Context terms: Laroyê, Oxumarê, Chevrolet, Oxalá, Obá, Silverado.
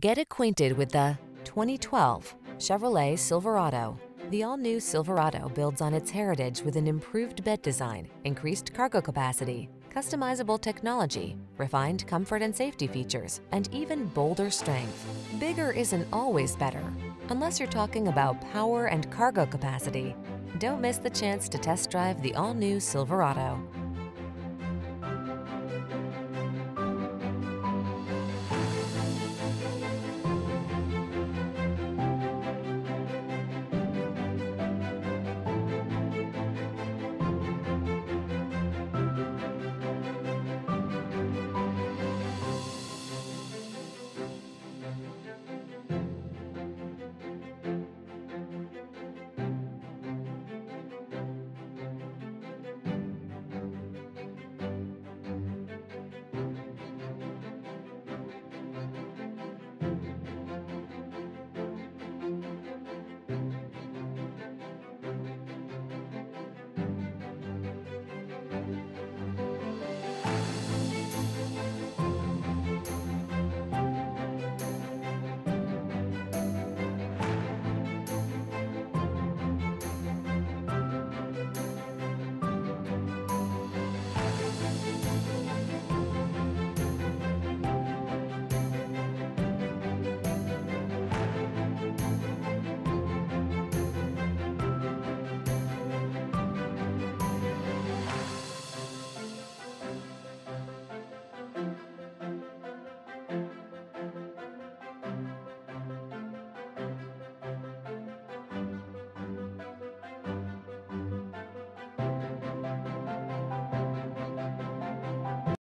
Get acquainted with the 2012 Chevrolet Silverado. The all-new Silverado builds on its heritage with an improved bed design, increased cargo capacity, customizable technology, refined comfort and safety features, and even bolder strength. Bigger isn't always better, unless you're talking about power and cargo capacity. Don't miss the chance to test drive the all-new Silverado.